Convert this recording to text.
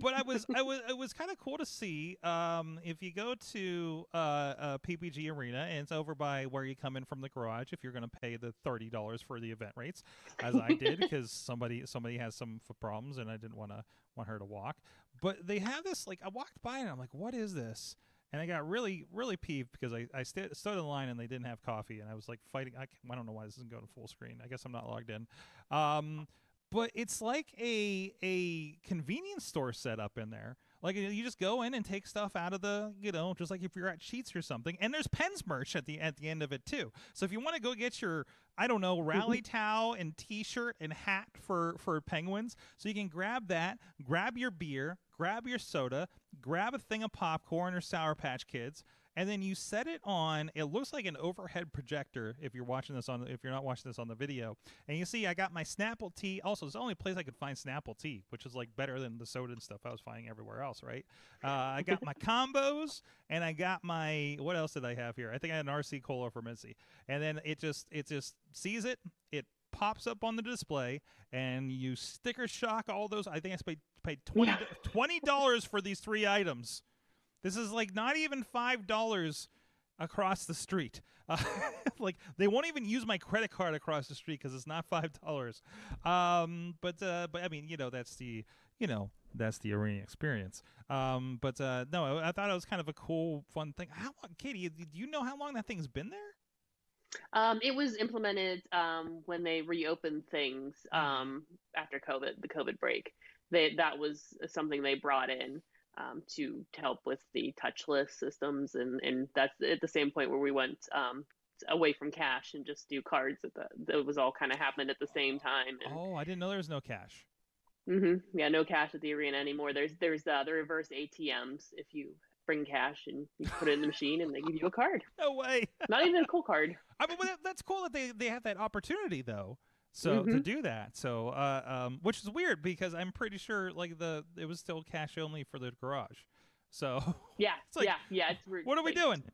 But it was kind of cool to see. If you go to PPG Arena, and it's over by where you come in from the garage, if you're going to pay the $30 for the event rates, as I did, because somebody has some problems, and I didn't want her to walk. But they have this, like, I walked by and I'm like, what is this? And I got really, really peeved because I stood in line and they didn't have coffee, and I was like fighting. I don't know why this isn't going to full screen. I guess I'm not logged in. But it's like a convenience store set up in there. Like, you just go in and take stuff out of the, just like if you're at Sheetz or something. And there's Penn's merch at the end of it too. So if you want to go get your, I don't know, rally towel and T-shirt and hat for Penguins, so you can grab that, grab your beer, grab your soda, grab a thing of popcorn or Sour Patch Kids, and then you set it on. It looks like an overhead projector if you're not watching this on the video. And you see, I got my Snapple tea. Also, it's the only place I could find Snapple tea, which is like better than the soda and stuff I was finding everywhere else, right? I got my Combos, and I got my, what else did I have here? I think I had an RC cola for Mincy. And then it just sees it. It pops up on the display, and you sticker shock all those. I think I paid $20 for these three items. This is like not even $5 across the street. Like, they won't even use my credit card across the street because it's not $5. But I mean, that's the arena experience. No, I thought it was kind of a cool, fun thing. How long, Katie? Do you know how long that thing's been there? It was implemented when they reopened things after COVID, the COVID break. That was something they brought in. To help with the touchless systems, and that's at the same point where we went away from cash and just do cards. That was all kind of happened at the same time. And, oh, I didn't know there was no cash. Mm-hmm. Yeah, no cash at the arena anymore. There's the reverse ATMs. If you bring cash and you put it in the machine, and they give you a card. No way. Not even a cool card. I mean, that's cool that they have that opportunity though. So to do that, so which is weird because I'm pretty sure like it was still cash only for the garage. So yeah, it's like, yeah. It's rude. What are we doing?